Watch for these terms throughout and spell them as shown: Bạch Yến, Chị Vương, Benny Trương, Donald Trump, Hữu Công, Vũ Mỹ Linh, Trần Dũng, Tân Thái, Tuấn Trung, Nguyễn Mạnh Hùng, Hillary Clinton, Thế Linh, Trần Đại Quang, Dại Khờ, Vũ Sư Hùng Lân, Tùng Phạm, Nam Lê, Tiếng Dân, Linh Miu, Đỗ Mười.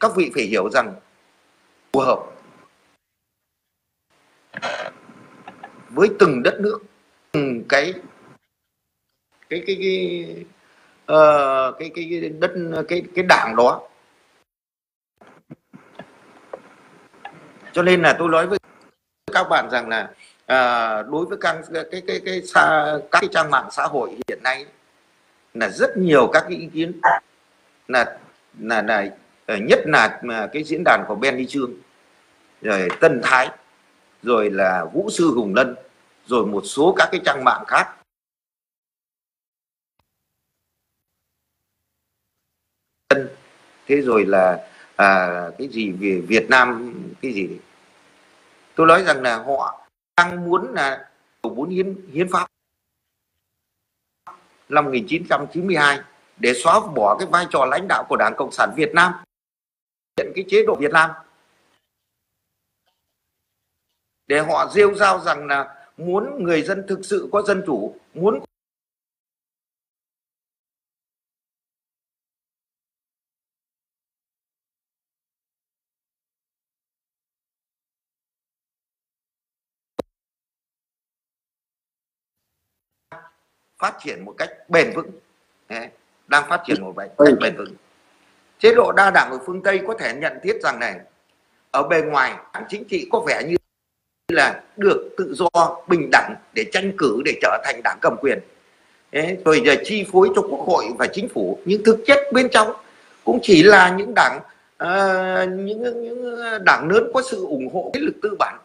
các vị phải hiểu rằng phù hợp với từng đất nước, từng cái đảng đó. Cho nên là tôi nói với các bạn rằng là đối với các cái trang mạng xã hội hiện nay là rất nhiều các cái ý kiến là nhất là cái diễn đàn của Benny Trương, rồi Tân Thái, rồi là Vũ Sư Hùng Lân, rồi một số các cái trang mạng khác. Thế rồi là cái gì về Việt Nam, cái gì đấy. Tôi nói rằng là họ đang muốn là hiến pháp năm 1992 để xóa bỏ cái vai trò lãnh đạo của Đảng Cộng sản Việt Nam, hiện cái chế độ Việt Nam, để họ rêu rao rằng là muốn người dân thực sự có dân chủ, muốn phát triển một cách bền vững. Đấy, đang phát triển một cách bền vững. Chế độ đa đảng ở phương Tây có thể nhận thiết rằng này, ở bề ngoài đảng chính trị có vẻ như là được tự do, bình đẳng để tranh cử, để trở thành đảng cầm quyền. Đấy, rồi giờ chi phối cho quốc hội và chính phủ, nhưng thực chất bên trong cũng chỉ là những đảng những đảng lớn có sự ủng hộ thế lực tư bản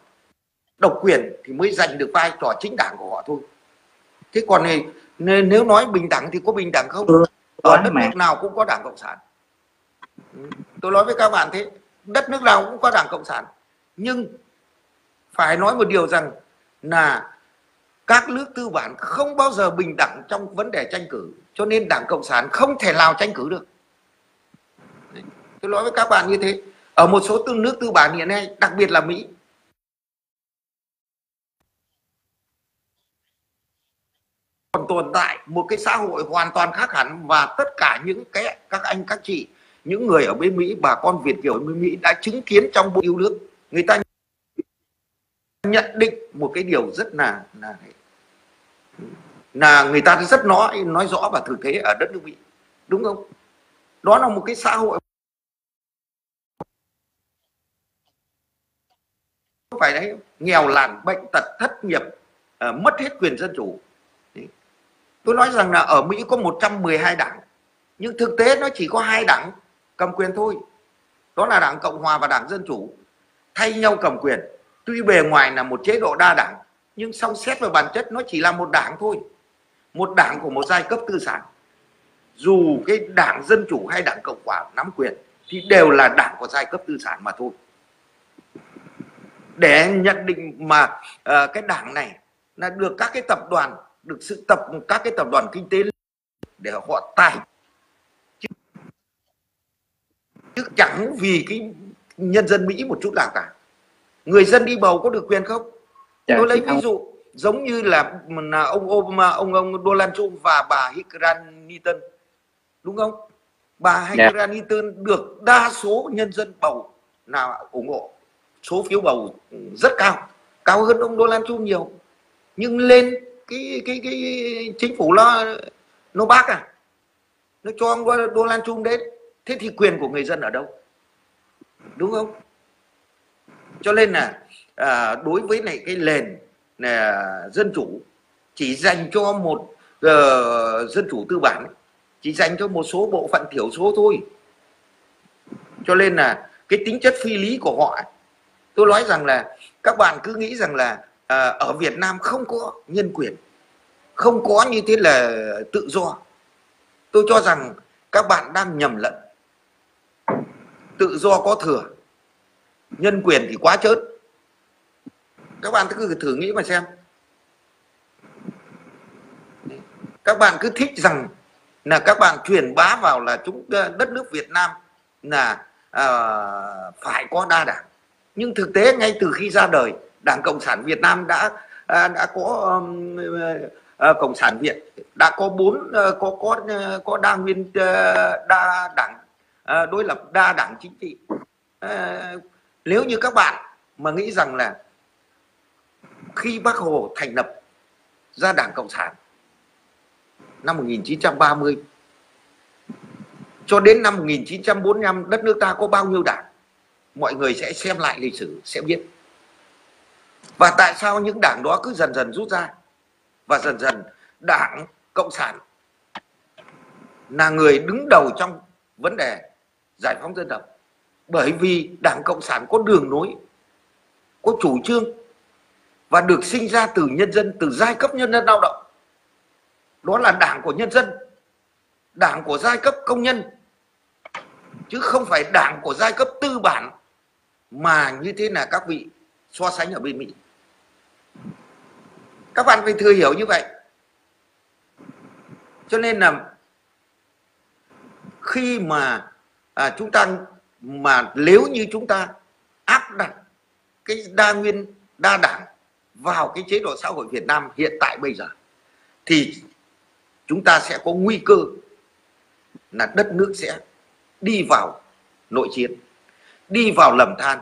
độc quyền thì mới giành được vai trò chính đảng của họ thôi. Thế còn này, nếu nói bình đẳng thì có bình đẳng không? Ở đất nước nào cũng có Đảng Cộng sản. Tôi nói với các bạn thế, đất nước nào cũng có Đảng Cộng sản. Nhưng phải nói một điều rằng là các nước tư bản không bao giờ bình đẳng trong vấn đề tranh cử. Cho nên Đảng Cộng sản không thể nào tranh cử được. Tôi nói với các bạn như thế. Ở một số nước tư bản hiện nay, đặc biệt là Mỹ, còn tồn tại một cái xã hội hoàn toàn khác hẳn, và tất cả những cái các anh các chị, những người ở bên Mỹ, bà con Việt kiều bên Mỹ đã chứng kiến trong bộ yêu nước, người ta nhận định một cái điều rất là người ta rất nói rõ và thực tế ở đất nước Mỹ, đúng không? Đó là một cái xã hội phải đấy, nghèo nàn, bệnh tật, thất nghiệp, mất hết quyền dân chủ. Tôi nói rằng là ở Mỹ có 112 đảng, nhưng thực tế nó chỉ có 2 đảng cầm quyền thôi. Đó là Đảng Cộng Hòa và Đảng Dân Chủ thay nhau cầm quyền. Tuy bề ngoài là một chế độ đa đảng, nhưng song xét về bản chất nó chỉ là một đảng thôi. Một đảng của một giai cấp tư sản. Dù cái Đảng Dân Chủ hay Đảng Cộng Hòa nắm quyền thì đều là đảng của giai cấp tư sản mà thôi. Để nhận định mà cái đảng này là được các cái tập đoàn, được sự các cái tập đoàn kinh tế để họ tài, chứ chẳng vì cái nhân dân Mỹ một chút nào cả. Người dân đi bầu có được quyền không? Tôi lấy ví dụ giống như là ông Donald Trump và bà Hillary Clinton, đúng không? Bà Hillary Clinton được đa số nhân dân bầu là ủng hộ, số phiếu bầu rất cao, cao hơn ông Donald Trump nhiều, nhưng lên cái chính phủ nó bác à, nó cho ông Donald Trump đến. Thế thì quyền của người dân ở đâu, đúng không? Cho nên là đối với này cái nền dân chủ chỉ dành cho một dân chủ tư bản, chỉ dành cho một số bộ phận thiểu số thôi. Cho nên là cái tính chất phi lý của họ, tôi nói rằng là các bạn cứ nghĩ rằng là ở Việt Nam không có nhân quyền, không có như thế là tự do. Tôi cho rằng các bạn đang nhầm lẫn. Tự do có thừa, nhân quyền thì quá chớn. Các bạn cứ thử nghĩ mà xem. Các bạn cứ thích rằng là các bạn truyền bá vào là đất nước Việt Nam là phải có đa đảng. Nhưng thực tế ngay từ khi ra đời, Đảng Cộng sản Việt Nam đã có Cộng sản Việt, đã có đa đảng đối lập đa đảng chính trị. Nếu như các bạn mà nghĩ rằng là khi Bác Hồ thành lập ra Đảng Cộng sản năm 1930 cho đến năm 1945 đất nước ta có bao nhiêu đảng, mọi người sẽ xem lại lịch sử sẽ biết. Và tại sao những đảng đó cứ dần dần rút ra, và dần dần Đảng Cộng sản là người đứng đầu trong vấn đề giải phóng dân tộc. Bởi vì Đảng Cộng sản có đường lối, có chủ trương và được sinh ra từ nhân dân, từ giai cấp nhân dân lao động. Đó là đảng của nhân dân, đảng của giai cấp công nhân, chứ không phải đảng của giai cấp tư bản mà như thế là các vị so sánh ở bên Mỹ. Các bạn phải thừa hiểu như vậy. Cho nên là khi mà chúng ta nếu như chúng ta áp đặt cái đa nguyên đa đảng vào cái chế độ xã hội Việt Nam hiện tại bây giờ thì chúng ta sẽ có nguy cơ là đất nước sẽ đi vào nội chiến, đi vào lầm than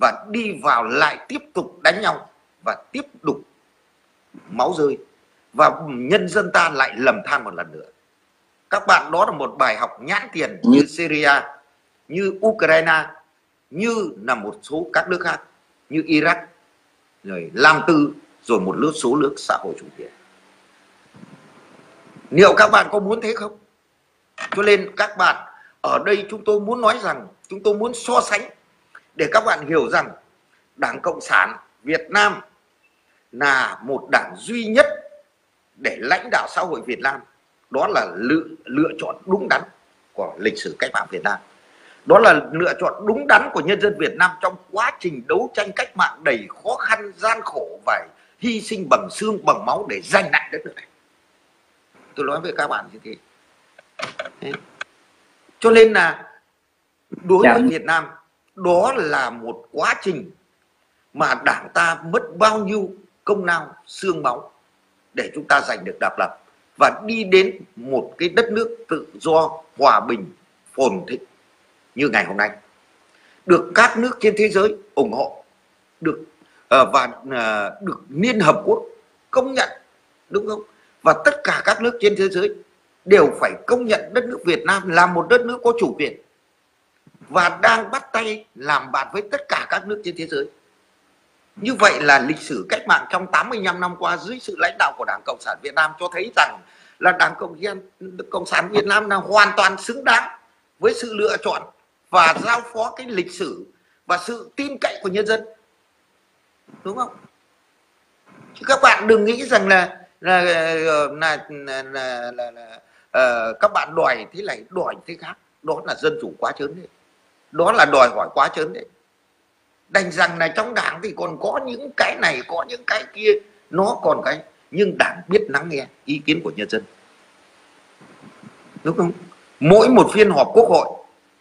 và đi vào lại tiếp tục đánh nhau và tiếp tục máu rơi, và nhân dân ta lại lầm than một lần nữa. Các bạn, đó là một bài học nhãn tiền như Syria, như Ukraine, như là một số các nước khác như Iraq, rồi Lam Tư, rồi một số nước xã hội chủ nghĩa. Liệu các bạn có muốn thế không? Cho nên các bạn ở đây, chúng tôi muốn nói rằng, chúng tôi muốn so sánh để các bạn hiểu rằng Đảng Cộng sản Việt Nam là một đảng duy nhất để lãnh đạo xã hội Việt Nam. Đó là lựa chọn đúng đắn của lịch sử cách mạng Việt Nam. Đó là lựa chọn đúng đắn của nhân dân Việt Nam trong quá trình đấu tranh cách mạng đầy khó khăn, gian khổ và hy sinh bằng xương, bằng máu để giành lại đất nước này. Tôi nói với các bạn như thế. Cho nên là đối với Việt Nam, đó là một quá trình mà đảng ta mất bao nhiêu công lao, xương máu để chúng ta giành được độc lập và đi đến một cái đất nước tự do, hòa bình, phồn thịnh như ngày hôm nay, được các nước trên thế giới ủng hộ, được được Liên Hợp Quốc công nhận, đúng không? Và tất cả các nước trên thế giới đều phải công nhận đất nước Việt Nam là một đất nước có chủ quyền và đang bắt tay làm bạn với tất cả các nước trên thế giới. Như vậy là lịch sử cách mạng trong 85 năm qua dưới sự lãnh đạo của Đảng Cộng sản Việt Nam cho thấy rằng là Đảng Cộng sản Việt Nam là hoàn toàn xứng đáng với sự lựa chọn và giao phó cái lịch sử và sự tin cậy của nhân dân, đúng không? Chứ các bạn đừng nghĩ rằng là các bạn đòi thế này, đòi thế khác. Đó là dân chủ quá chớn đấy, đó là đòi hỏi quá chớn đấy. Đành rằng là trong đảng thì còn có những cái này, có những cái kia, nó còn cái, nhưng đảng biết lắng nghe ý kiến của nhân dân, đúng không? Mỗi một phiên họp quốc hội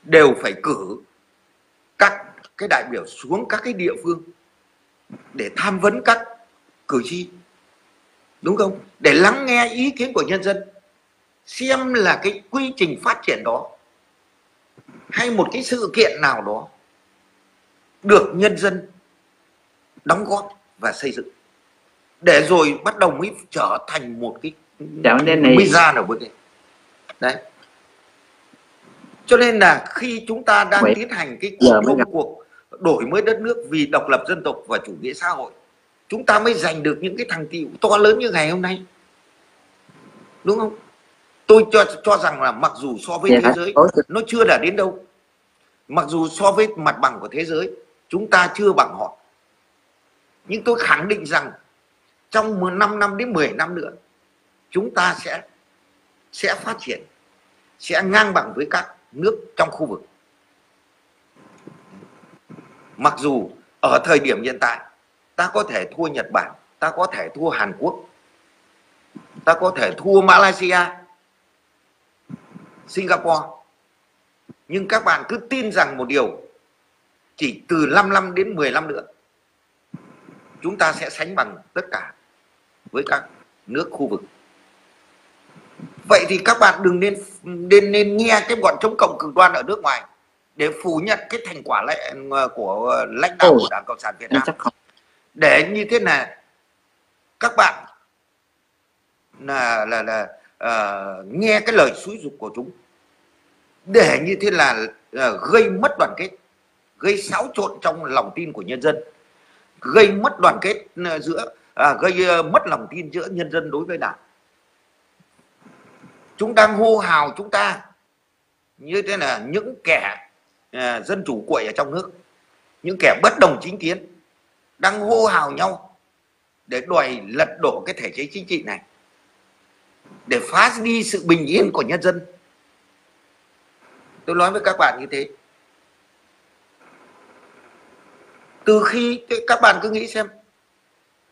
đều phải cử các cái đại biểu xuống các cái địa phương để tham vấn các cử tri, đúng không? Để lắng nghe ý kiến của nhân dân, xem là cái quy trình phát triển đó hay một cái sự kiện nào đó được nhân dân đóng góp và xây dựng, để rồi bắt đầu mới trở thành một cái ra nào đấy. Cho nên là khi chúng ta đang tiến hành cái công cuộc đổi mới đất nước vì độc lập dân tộc và chủ nghĩa xã hội, chúng ta mới giành được những cái thành tựu to lớn như ngày hôm nay, đúng không? Tôi cho rằng là mặc dù so với thế giới nó chưa đã đến đâu, mặc dù so với mặt bằng của thế giới chúng ta chưa bằng họ, nhưng tôi khẳng định rằng trong 15 năm đến 10 năm nữa chúng ta sẽ phát triển, sẽ ngang bằng với các nước trong khu vực. Mặc dù ở thời điểm hiện tại ta có thể thua Nhật Bản, ta có thể thua Hàn Quốc, ta có thể thua Malaysia, Singapore, nhưng các bạn cứ tin rằng một điều, chỉ từ 5 năm đến 10 năm nữa chúng ta sẽ sánh bằng tất cả với các nước khu vực. Vậy thì các bạn đừng nên nghe cái bọn chống cộng cực đoan ở nước ngoài để phủ nhận cái thành quả của lãnh đạo của Đảng Cộng sản Việt Nam. Để như thế này, các bạn nghe cái lời xúi giục của chúng, để như thế là gây mất đoàn kết, gây xáo trộn trong lòng tin của nhân dân, gây mất đoàn kết giữa, gây mất lòng tin giữa nhân dân đối với Đảng. Chúng đang hô hào chúng ta như thế là những kẻ dân chủ cuội ở trong nước, những kẻ bất đồng chính kiến đang hô hào nhau để đòi lật đổ cái thể chế chính trị này, để phá đi sự bình yên của nhân dân. Tôi nói với các bạn như thế. Từ khi các bạn cứ nghĩ xem,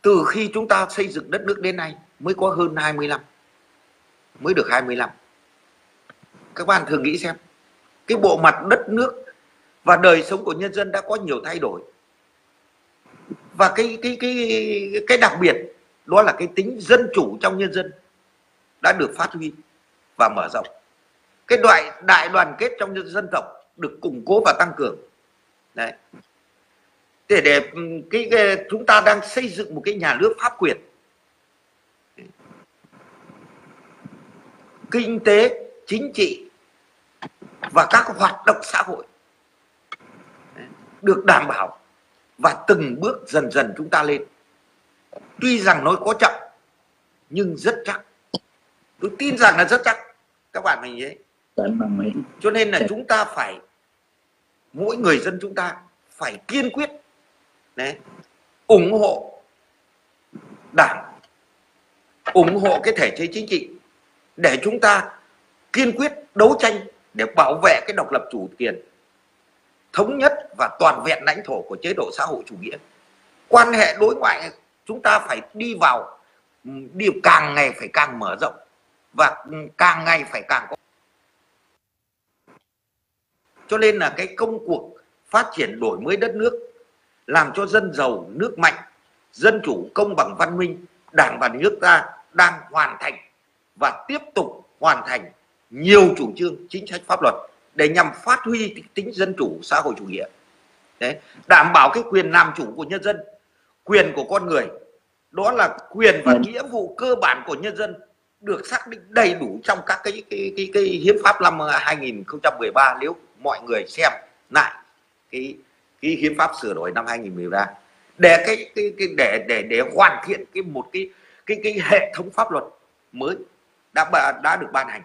từ khi chúng ta xây dựng đất nước đến nay mới có hơn 20 năm, mới được 25. Các bạn thường nghĩ xem, cái bộ mặt đất nước và đời sống của nhân dân đã có nhiều thay đổi. Và cái đặc biệt đó là cái tính dân chủ trong nhân dân đã được phát huy và mở rộng. Cái đại đoàn kết trong dân tộc được củng cố và tăng cường. Đấy. Để chúng ta đang xây dựng một cái nhà nước pháp quyền. Kinh tế, chính trị và các hoạt động xã hội được đảm bảo và từng bước dần dần chúng ta lên. Tuy rằng nó có chậm nhưng rất chắc. Tôi tin rằng là rất chắc. Các bạn mình ấy. Cho nên là chúng ta phải, mỗi người dân chúng ta phải kiên quyết đấy, ủng hộ Đảng, ủng hộ cái thể chế chính trị để chúng ta kiên quyết đấu tranh để bảo vệ cái độc lập chủ quyền, thống nhất và toàn vẹn lãnh thổ của chế độ xã hội chủ nghĩa. Quan hệ đối ngoại chúng ta phải đi vào, càng ngày phải càng mở rộng và càng ngày phải càng có. Cho nên là cái công cuộc phát triển đổi mới đất nước, làm cho dân giàu, nước mạnh, dân chủ, công bằng, văn minh, Đảng và nước ta đang hoàn thành và tiếp tục hoàn thành nhiều chủ trương, chính sách, pháp luật để nhằm phát huy tính dân chủ, xã hội chủ nghĩa. Đấy, đảm bảo cái quyền làm chủ của nhân dân, quyền của con người. Đó là quyền và nghĩa vụ cơ bản của nhân dân được xác định đầy đủ trong các cái hiến pháp năm 2013, nếu mọi người xem lại cái hiến pháp sửa đổi năm 2013 để để hoàn thiện một cái hệ thống pháp luật mới đã được ban hành.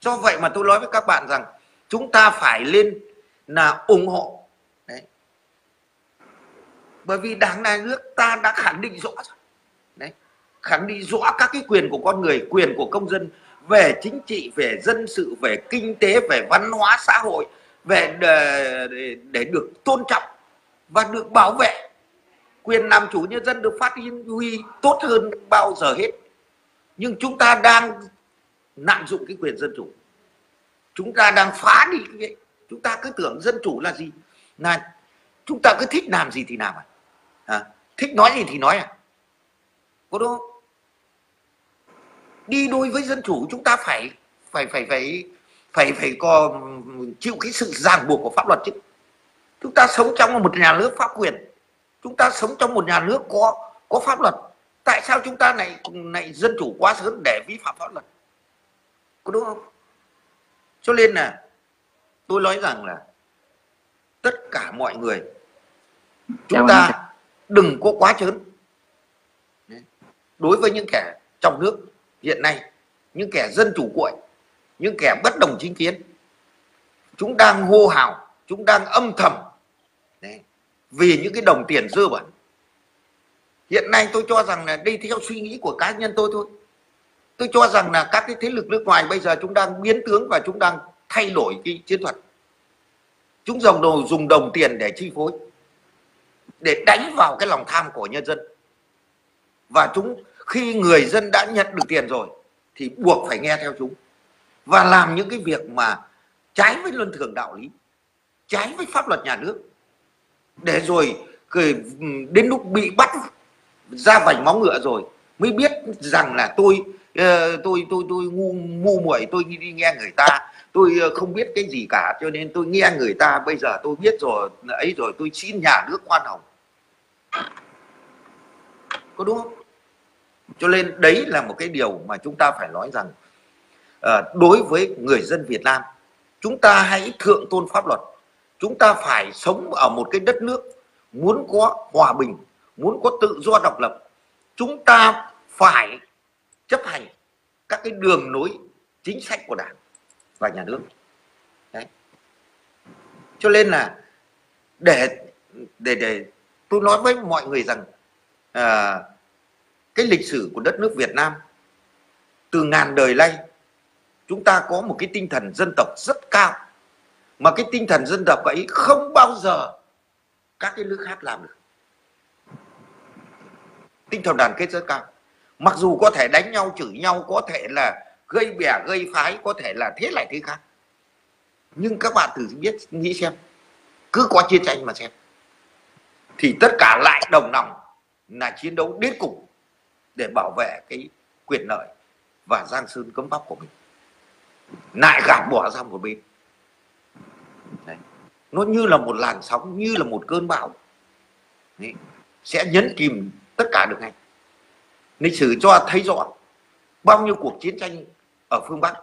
Do vậy mà tôi nói với các bạn rằng chúng ta phải lên là ủng hộ. Đấy. Bởi vì Đảng, Nhà nước ta đã khẳng định rõ rồi. Đấy. Khẳng định rõ các cái quyền của con người, quyền của công dân về chính trị, về dân sự, về kinh tế, về văn hóa xã hội, về để được tôn trọng và được bảo vệ. Quyền làm chủ nhân dân được phát huy tốt hơn bao giờ hết. Nhưng chúng ta đang lạm dụng cái quyền dân chủ, chúng ta đang phá đi cái đấy. Chúng ta cứ tưởng dân chủ là gì, là chúng ta cứ thích làm gì thì làm, thích nói gì thì nói, có đúng không? Đi đôi với dân chủ chúng ta phải có chịu cái sự ràng buộc của pháp luật chứ. Chúng ta sống trong một nhà nước pháp quyền, chúng ta sống trong một nhà nước có pháp luật. Tại sao chúng ta lại dân chủ quá sớm để vi phạm pháp luật, có đúng không? Cho nên là tôi nói rằng là tất cả mọi người chúng ta đừng có quá chớn đối với những kẻ trong nước hiện nay, những kẻ dân chủ cuội, những kẻ bất đồng chính kiến. Chúng đang hô hào, chúng đang âm thầm đấy, vì những cái đồng tiền dơ bẩn. Hiện nay tôi cho rằng là đây theo suy nghĩ của cá nhân tôi thôi. Tôi cho rằng là các cái thế lực nước ngoài bây giờ chúng đang biến tướng và chúng đang thay đổi cái chiến thuật. Chúng dùng đồng tiền để chi phối, để đánh vào cái lòng tham của nhân dân. Và chúng khi người dân đã nhận được tiền rồi thì buộc phải nghe theo chúng và làm những cái việc mà trái với luân thường đạo lý, trái với pháp luật nhà nước, để rồi đến lúc bị bắt ra vành móng ngựa rồi mới biết rằng là tôi tôi ngu muội, tôi đi nghe người ta, tôi không biết cái gì cả, cho nên tôi nghe người ta, bây giờ tôi biết rồi ấy rồi, tôi xin nhà nước khoan hồng, có đúng không? Cho nên đấy là một cái điều mà chúng ta phải nói rằng đối với người dân Việt Nam, chúng ta hãy thượng tôn pháp luật. Chúng ta phải sống ở một cái đất nước muốn có hòa bình, muốn có tự do độc lập, chúng ta phải chấp hành các cái đường lối chính sách của Đảng và nhà nước. Đấy. Cho nên là để tôi nói với mọi người rằng cái lịch sử của đất nước Việt Nam từ ngàn đời nay, chúng ta có một cái tinh thần dân tộc rất cao, mà cái tinh thần dân tộc ấy không bao giờ các cái nước khác làm được. Tinh thần đoàn kết rất cao, mặc dù có thể đánh nhau, chửi nhau, có thể là gây bè gây phái, có thể là thế lại thế khác, nhưng các bạn thử biết nghĩ xem, cứ có chiến tranh mà xem thì tất cả lại đồng lòng là chiến đấu đến cùng để bảo vệ cái quyền lợi và giang sơn cấm pháp của mình, lại gạt bỏ ra một bên. Đấy. Nó như là một làn sóng, như là một cơn bão. Đấy. Sẽ nhấn chìm tất cả được ngay. Lịch sử cho thấy rõ bao nhiêu cuộc chiến tranh ở phương Bắc,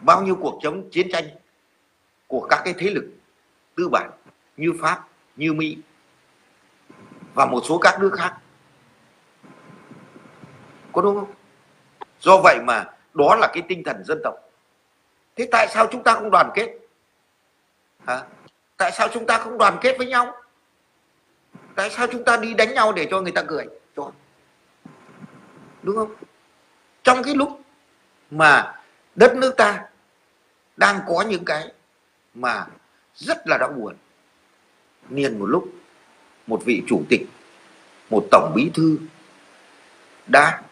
bao nhiêu cuộc chống chiến tranh của các cái thế lực tư bản như Pháp, như Mỹ và một số các nước khác, có đúng không? Do vậy mà đó là cái tinh thần dân tộc. Thế tại sao chúng ta không đoàn kết? Hả? Tại sao chúng ta không đoàn kết với nhau? Tại sao chúng ta đi đánh nhau để cho người ta cười? Đúng không? Trong cái lúc mà đất nước ta đang có những cái mà rất là đau buồn, liền một lúc một vị chủ tịch, một tổng bí thư đã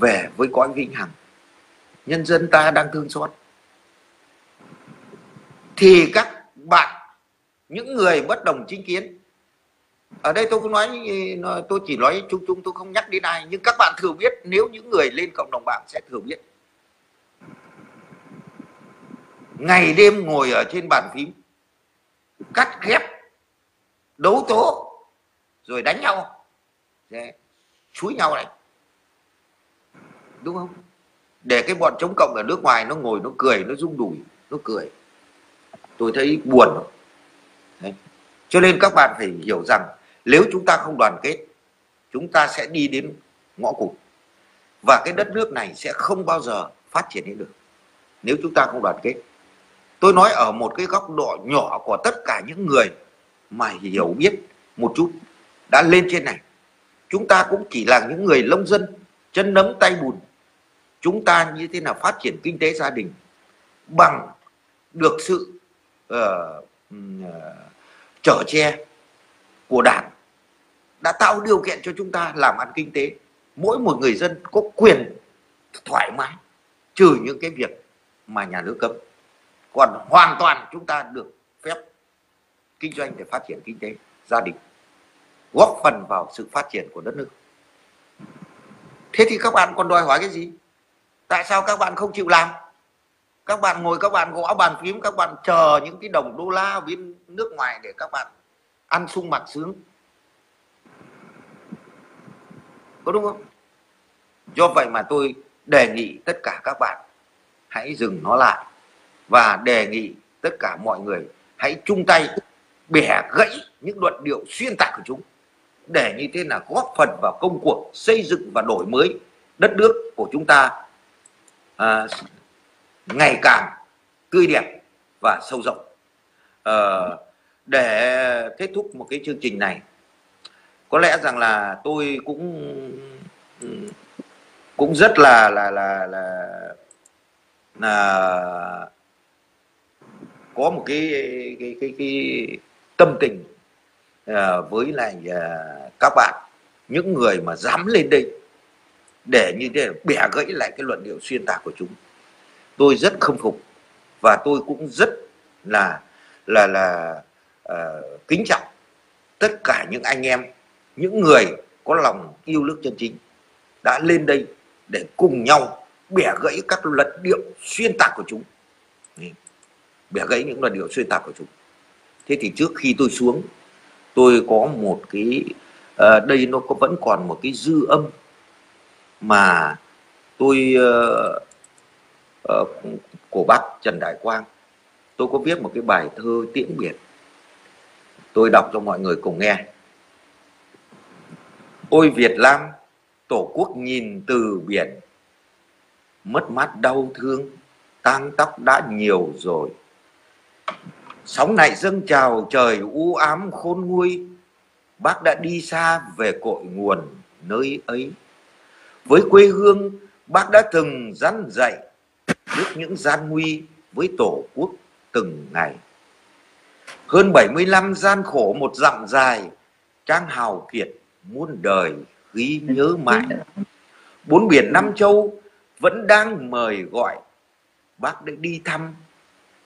về với cõi vĩnh hằng, nhân dân ta đang thương xót, thì các bạn, những người bất đồng chính kiến, ở đây tôi không nói, tôi chỉ nói chung chung, tôi không nhắc đến ai, nhưng các bạn thường biết, nếu những người lên cộng đồng mạng sẽ thường biết, ngày đêm ngồi ở trên bàn phím cắt ghép, đấu tố, rồi đánh nhau, chúi nhau này, đúng không? Để cái bọn chống cộng ở nước ngoài nó ngồi nó cười, nó rung đùi, nó cười. Tôi thấy buồn. Đấy. Cho nên các bạn phải hiểu rằng nếu chúng ta không đoàn kết, chúng ta sẽ đi đến ngõ cụt, và cái đất nước này sẽ không bao giờ phát triển đến được nếu chúng ta không đoàn kết. Tôi nói ở một cái góc độ nhỏ của tất cả những người mà hiểu biết một chút đã lên trên này. Chúng ta cũng chỉ là những người nông dân, chân nấm tay bùn. Chúng ta như thế nào phát triển kinh tế gia đình bằng được sự chở che của Đảng đã tạo điều kiện cho chúng ta làm ăn kinh tế. Mỗi một người dân có quyền thoải mái, trừ những cái việc mà nhà nước cấm. Còn hoàn toàn chúng ta được phép kinh doanh để phát triển kinh tế gia đình, góp phần vào sự phát triển của đất nước. Thế thì các bạn còn đòi hỏi cái gì? Tại sao các bạn không chịu làm? Các bạn ngồi, các bạn gõ bàn phím, các bạn chờ những cái đồng đô la bên nước ngoài để các bạn ăn sung mặc sướng, có đúng không? Do vậy mà tôi đề nghị tất cả các bạn hãy dừng nó lại, và đề nghị tất cả mọi người hãy chung tay bẻ gãy những luận điệu xuyên tạc của chúng, để như thế là góp phần vào công cuộc xây dựng và đổi mới đất nước của chúng ta ngày càng tươi đẹp và sâu rộng. Để kết thúc một cái chương trình này, có lẽ rằng là tôi cũng rất là có một cái tâm tình với lại các bạn, những người mà dám lên đây để như thế bẻ gãy lại cái luận điệu xuyên tạc của chúng. Tôi rất khâm phục, và tôi cũng rất là kính trọng tất cả những anh em, những người có lòng yêu nước chân chính. đã lên đây để cùng nhau bẻ gãy các luận điệu xuyên tạc của chúng. Bẻ gãy những luận điệu xuyên tạc của chúng. Thế thì trước khi tôi xuống, tôi có một cái đây nó có vẫn còn một cái dư âm mà tôi của bác Trần Đại Quang. Tôi có viết một cái bài thơ tiễn biệt, tôi đọc cho mọi người cùng nghe. Ôi Việt Nam, tổ quốc nhìn từ biển, mất mát đau thương, tang tóc đã nhiều rồi. Sóng này dâng trào trời u ám khôn nguôi, bác đã đi xa về cội nguồn nơi ấy. Với quê hương, bác đã từng răn dạy trước những gian nguy với tổ quốc từng ngày. Hơn 70 năm gian khổ một dặm dài, Trang hào kiệt muôn đời ghi nhớ mãi. Bốn biển năm châu vẫn đang mời gọi, bác đã đi thăm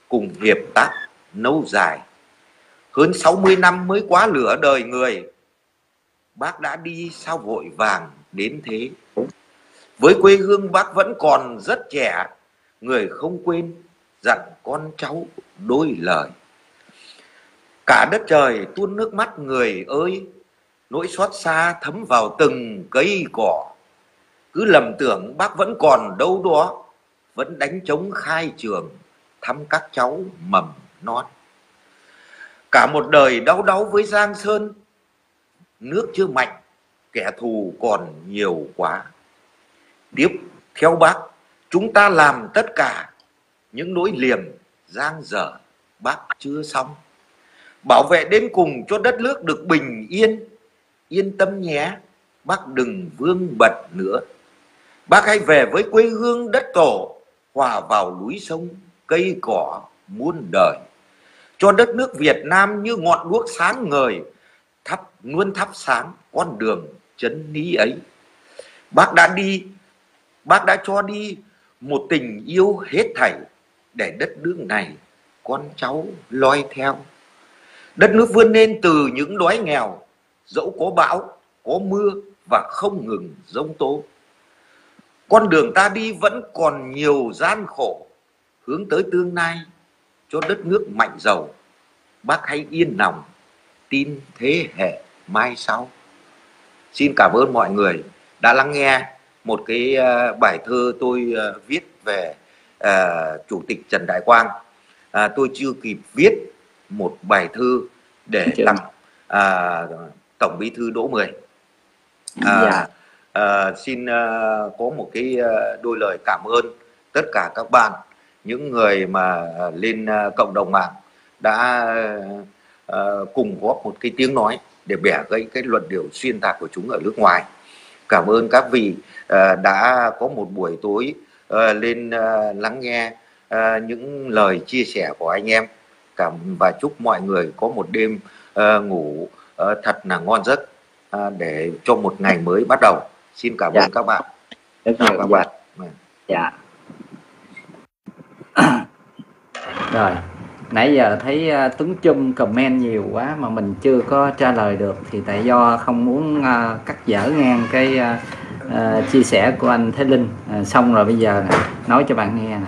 cùng hiệp tác nâu dài. Hơn 60 năm mới quá lửa đời người, bác đã đi sao vội vàng đến thế. Với quê hương bác vẫn còn rất trẻ, người không quên dặn con cháu đôi lời. Cả đất trời tuôn nước mắt người ơi, nỗi xót xa thấm vào từng cây cỏ. Cứ lầm tưởng bác vẫn còn đâu đó, vẫn đánh trống khai trường thăm các cháu mầm non. Cả một đời đau đáu với Giang Sơn, nước chưa mạnh, kẻ thù còn nhiều quá. Tiếp theo bác, chúng ta làm tất cả những nỗi liềm giang dở bác chưa xong, bảo vệ đến cùng cho đất nước được bình yên. Yên tâm nhé, bác đừng vương bật nữa. Bác hãy về với quê hương đất tổ, hòa vào núi sông cây cỏ muôn đời, cho đất nước Việt Nam như ngọn đuốc sáng ngời, luôn thắp sáng con đường chân lý ấy. Bác đã cho đi một tình yêu hết thảy, để đất nước này con cháu noi theo. Đất nước vươn lên từ những đói nghèo, dẫu có bão, có mưa và không ngừng giông tố. Con đường ta đi vẫn còn nhiều gian khổ, hướng tới tương lai cho đất nước mạnh giàu. Bác hãy yên lòng, tin thế hệ mai sau. Xin cảm ơn mọi người đã lắng nghe một cái bài thơ tôi viết về Chủ tịch Trần Đại Quang. Tôi chưa kịp viết một bài thơ để tặng Tổng Bí thư Đỗ Mười. Xin có một cái đôi lời cảm ơn tất cả các bạn, những người mà lên cộng đồng mạng đã cùng góp một cái tiếng nói để bẻ gãy cái luận điệu xuyên tạc của chúng ở nước ngoài. Cảm ơn các vị đã có một buổi tối lên lắng nghe những lời chia sẻ của anh em. Và chúc mọi người có một đêm ngủ thật là ngon giấc để cho một ngày mới bắt đầu. Xin cảm ơn các bạn. Cảm ơn các bạn. Dạ. Rồi. Nãy giờ thấy Tuấn Trung comment nhiều quá mà mình chưa có trả lời được, thì tại do không muốn cắt dở ngang cái chia sẻ của anh Thế Linh. Xong rồi bây giờ nè, nói cho bạn nghe nè.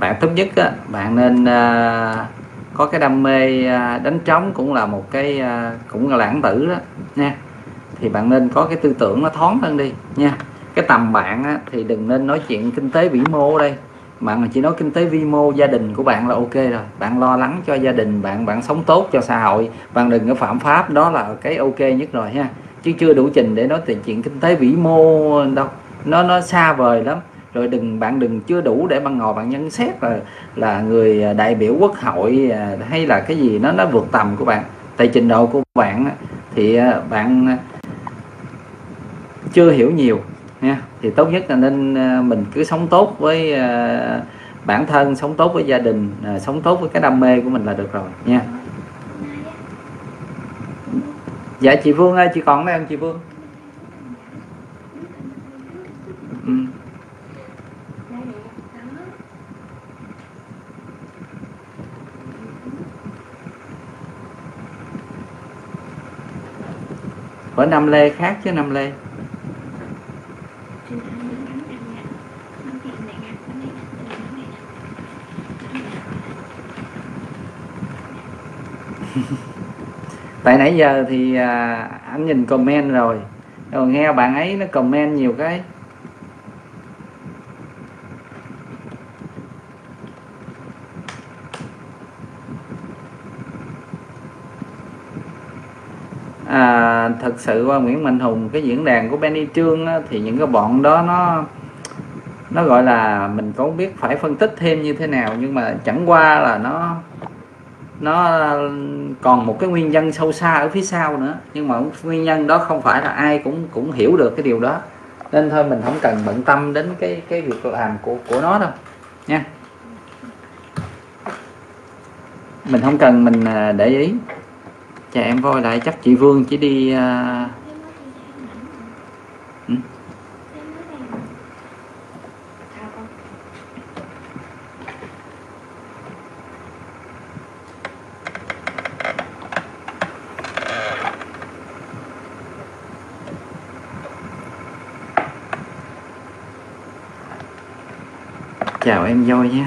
Bạn tốt nhất á, bạn nên có cái đam mê đánh trống, cũng là một cái cũng là lãng tử đó nha. Thì bạn nên có cái tư tưởng nó thoáng hơn đi nha. Cái tầm bạn á, thì đừng nên nói chuyện kinh tế vĩ mô đây. Bạn chỉ nói kinh tế vi mô gia đình của bạn là ok rồi. Bạn lo lắng cho gia đình bạn, bạn sống tốt cho xã hội, bạn đừng có phạm pháp, đó là cái ok nhất rồi ha. Chứ chưa đủ trình để nói về chuyện kinh tế vĩ mô đâu, nó xa vời lắm. Rồi bạn đừng chưa đủ để bạn ngồi bạn nhận xét là người đại biểu quốc hội hay là cái gì, nó vượt tầm của bạn. Tại trình độ của bạn thì bạn chưa hiểu nhiều. Thì tốt nhất là nên mình cứ sống tốt với bản thân, sống tốt với gia đình, sống tốt với cái đam mê của mình là được rồi nha. Dạ chị Vương ơi, chị còn đây không chị Vương? Ở Nam Lê khác chứ Nam Lê. Tại nãy giờ thì anh nhìn comment rồi nghe bạn ấy nó comment nhiều cái. Thật sự qua Nguyễn Mạnh Hùng, cái diễn đàn của Benny Trương á, thì những cái bọn đó nó gọi là mình cũng không biết phải phân tích thêm như thế nào, nhưng mà chẳng qua là nó còn một cái nguyên nhân sâu xa ở phía sau nữa, nhưng mà nguyên nhân đó không phải là ai cũng hiểu được cái điều đó, nên thôi mình không cần bận tâm đến cái việc làm của nó đâu nha, mình không cần mình để ý. Chà, em voi lại chắc chị Vương chỉ đi Chào em voi nhé.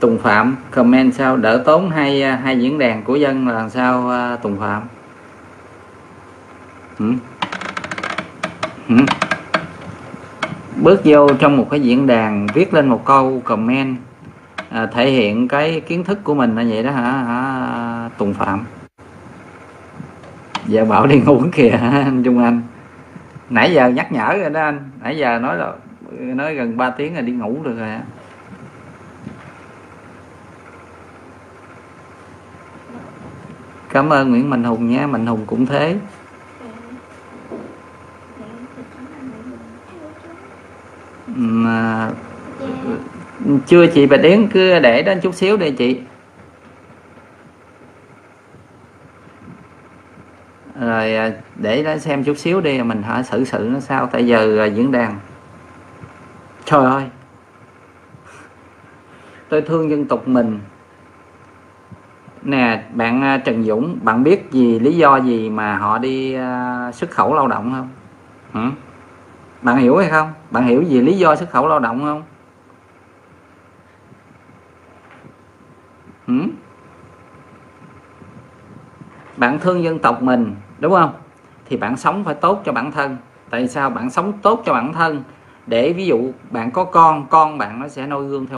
Tùng Phạm comment sao đỡ tốn hai diễn đàn của dân là sao Tùng Phạm? Bước vô trong một cái diễn đàn viết lên một câu comment thể hiện cái kiến thức của mình là vậy đó hả Tùng Phạm? Dạ bảo đi ngủ kìa anh Trung Anh. Nãy giờ nhắc nhở rồi đó anh. Nãy giờ nói gần 3 tiếng rồi đi ngủ được rồi hả? Cảm ơn Nguyễn Mạnh Hùng nha, Mạnh Hùng cũng thế. Chưa chị Bạch Yến, cứ để đó chút xíu đi chị. Rồi để đó xem chút xíu đi, mình hỏi xử nó sao, tại giờ diễn đàn. Trời ơi, tôi thương dân tộc mình. Nè bạn Trần Dũng, bạn biết lý do gì mà họ đi xuất khẩu lao động không? Hả? Bạn hiểu hay không? Bạn hiểu gì lý do xuất khẩu lao động không? Bạn thương dân tộc mình đúng không? Thì bạn sống phải tốt cho bản thân. Tại sao bạn sống tốt cho bản thân? Để ví dụ bạn có con bạn nó sẽ noi gương theo